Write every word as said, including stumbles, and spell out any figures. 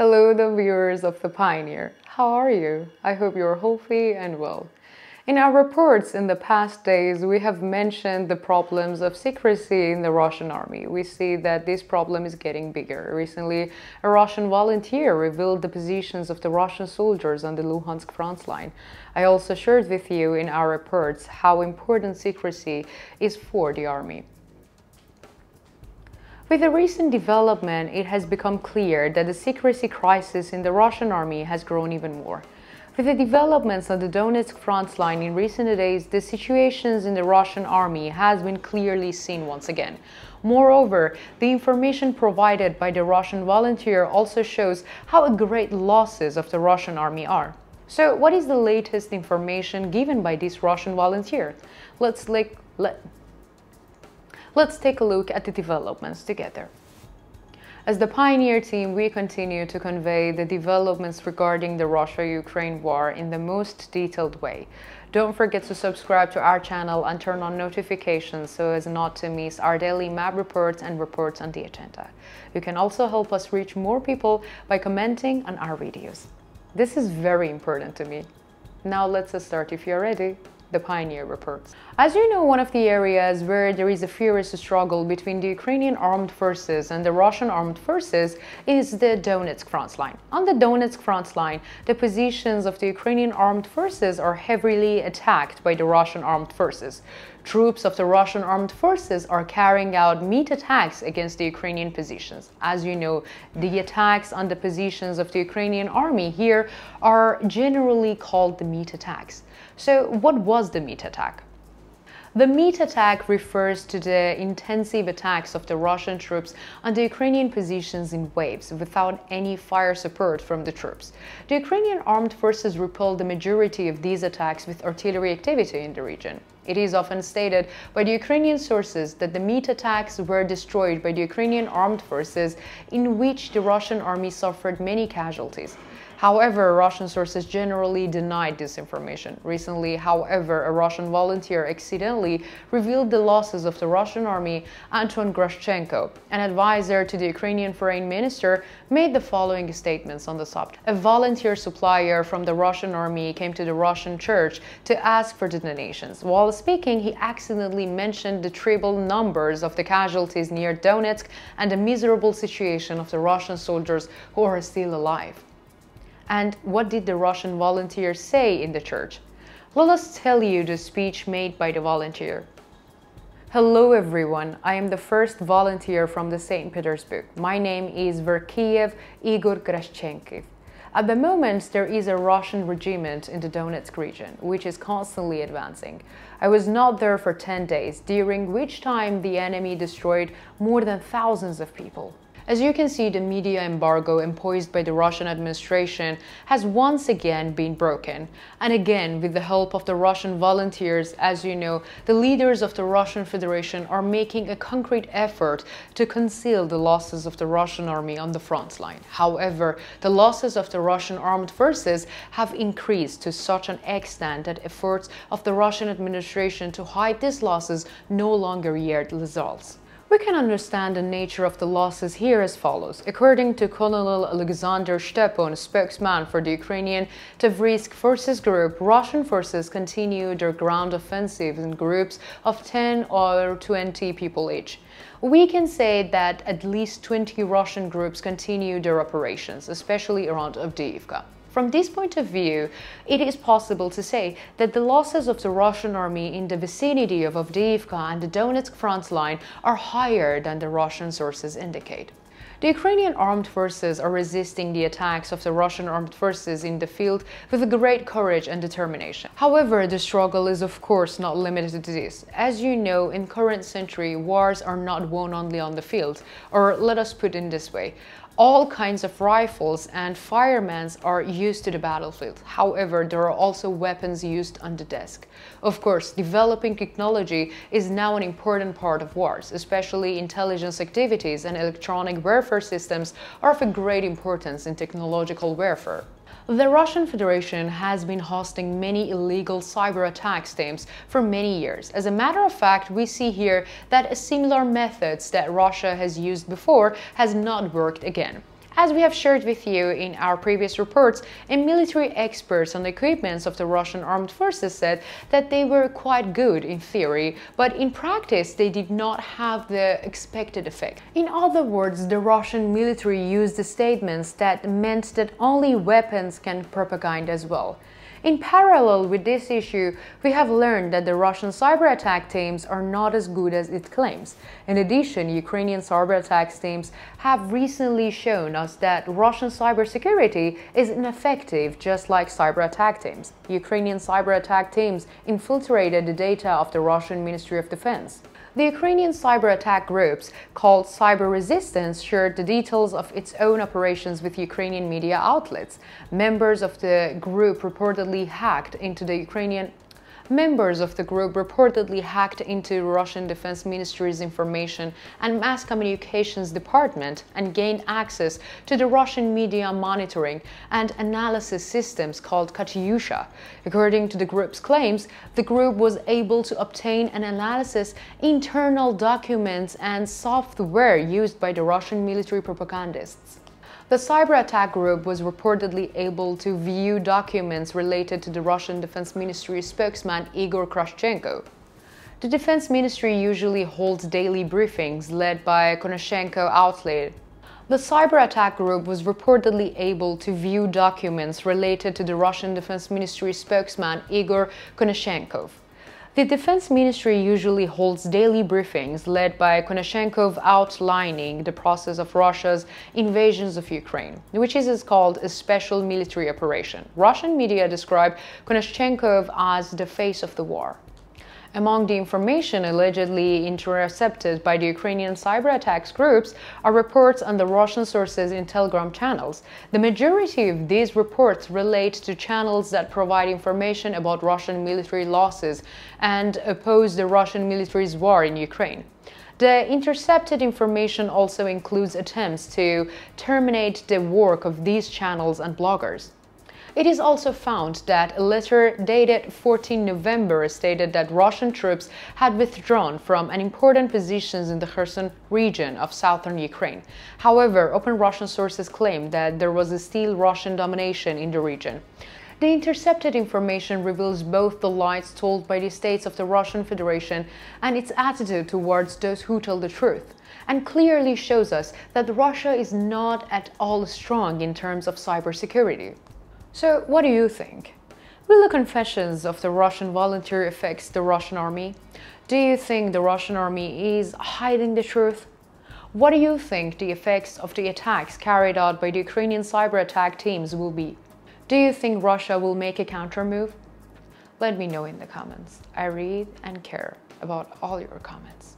Hello, the viewers of The Pioneer. How are you? I hope you're healthy and well. In our reports in the past days, we have mentioned the problems of secrecy in the Russian army. We see that this problem is getting bigger. Recently, a Russian volunteer revealed the positions of the Russian soldiers on the Luhansk front line. I also shared with you in our reports how important secrecy is for the army. With the recent development, it has become clear that the secrecy crisis in the Russian army has grown even more. With the developments on the Donetsk front line in recent days, the situations in the Russian army has been clearly seen once again. Moreover, the information provided by the Russian volunteer also shows how great losses of the Russian army are. So, what is the latest information given by this Russian volunteer? Let's, like, let, let's take a look at the developments together. As the Pioneer team, we continue to convey the developments regarding the Russia-Ukraine war in the most detailed way. Don't forget to subscribe to our channel and turn on notifications so as not to miss our daily map reports and reports on the agenda. You can also help us reach more people by commenting on our videos. This is very important to me. Now let's start if you're ready. The Pioneer reports. As you know, one of the areas where there is a fierce struggle between the Ukrainian armed forces and the Russian armed forces is the Donetsk front line. On the Donetsk front line, the positions of the Ukrainian armed forces are heavily attacked by the Russian armed forces. Troops of the Russian armed forces are carrying out meat attacks against the Ukrainian positions. As you know, the attacks on the positions of the Ukrainian army here are generally called the meat attacks. So, what was the meat attack? The meat attack refers to the intensive attacks of the Russian troops on the Ukrainian positions in waves, without any fire support from the troops. The Ukrainian armed forces repelled the majority of these attacks with artillery activity in the region. It is often stated by the Ukrainian sources that the meat attacks were destroyed by the Ukrainian armed forces, in which the Russian army suffered many casualties. However, Russian sources generally denied this information. Recently, however, a Russian volunteer accidentally revealed the losses of the Russian army. Igor Grashchenko, an advisor to the Ukrainian foreign minister, made the following statements on the subject. A volunteer supplier from the Russian army came to the Russian church to ask for the donations. While speaking, he accidentally mentioned the triple numbers of the casualties near Donetsk and the miserable situation of the Russian soldiers who are still alive. And what did the Russian volunteer say in the church? Let us tell you the speech made by the volunteer. Hello everyone, I am the first volunteer from the Saint Petersburg. My name is Verkhiev Igor Grashchenko. At the moment, there is a Russian regiment in the Donetsk region, which is constantly advancing. I was not there for ten days, during which time the enemy destroyed more than thousands of people. As you can see, the media embargo imposed by the Russian administration has once again been broken. And again, with the help of the Russian volunteers, as you know, the leaders of the Russian Federation are making a concrete effort to conceal the losses of the Russian army on the front line. However, the losses of the Russian armed forces have increased to such an extent that efforts of the Russian administration to hide these losses no longer yield results. We can understand the nature of the losses here as follows. According to Colonel Alexander Stepon, spokesman for the Ukrainian Tavrysk Forces Group, Russian forces continued their ground offensive in groups of ten or twenty people each. We can say that at least twenty Russian groups continued their operations, especially around Avdiivka. From this point of view, it is possible to say that the losses of the Russian army in the vicinity of Avdiivka and the Donetsk front line are higher than the Russian sources indicate. The Ukrainian armed forces are resisting the attacks of the Russian armed forces in the field with great courage and determination. However, the struggle is of course not limited to this. As you know, in current century, wars are not won only on the field, or let us put it this way. All kinds of rifles and firemen are used to the battlefield. However, there are also weapons used on the desk. Of course, developing technology is now an important part of wars, especially intelligence activities and electronic warfare systems are of a great importance in technological warfare. The Russian Federation has been hosting many illegal cyber attack teams for many years. As a matter of fact, we see here that similar methods that Russia has used before has not worked again. As we have shared with you in our previous reports, and military experts on the equipments of the Russian armed forces said that they were quite good in theory, but in practice they did not have the expected effect. In other words, the Russian military used the statements that meant that only weapons can propagate as well. In parallel with this issue, we have learned that the Russian cyber attack teams are not as good as it claims. In addition, Ukrainian cyber attacks teams have recently shown us that Russian cybersecurity is ineffective, just like cyber attack teams. Ukrainian cyber attack teams infiltrated the data of the Russian Ministry of Defense. The Ukrainian cyber attack groups called Cyber Resistance shared the details of its own operations with Ukrainian media outlets. Members of the group reportedly hacked into the Ukrainian Members of the group reportedly hacked into Russian Defense Ministry's Information and Mass Communications Department and gained access to the Russian media monitoring and analysis systems called Katyusha. According to the group's claims, the group was able to obtain and analysis internal documents and software used by the Russian military propagandists. The cyber attack group was reportedly able to view documents related to the Russian Defense Ministry spokesman Igor Grashchenko. The Defense Ministry usually holds daily briefings led by Konashenkov outlet. The cyber attack group was reportedly able to view documents related to the Russian Defense Ministry spokesman Igor Konashenkov. The Defense Ministry usually holds daily briefings led by Konashenkov outlining the process of Russia's invasions of Ukraine, which is called a special military operation. Russian media described Konashenkov as the face of the war. Among the information allegedly intercepted by the Ukrainian cyber attacks groups are reports on the Russian sources in Telegram channels. The majority of these reports relate to channels that provide information about Russian military losses and oppose the Russian military's war in Ukraine. The intercepted information also includes attempts to terminate the work of these channels and bloggers. It is also found that a letter dated the fourteenth of November stated that Russian troops had withdrawn from an important positions in the Kherson region of southern Ukraine. However, open Russian sources claim that there was still Russian domination in the region. The intercepted information reveals both the lies told by the states of the Russian Federation and its attitude towards those who tell the truth, and clearly shows us that Russia is not at all strong in terms of cybersecurity. So, what do you think? Will the confessions of the Russian volunteer affect the Russian army? Do you think the Russian army is hiding the truth? What do you think the effects of the attacks carried out by the Ukrainian cyber attack teams will be? Do you think Russia will make a countermove? Let me know in the comments. I read and care about all your comments.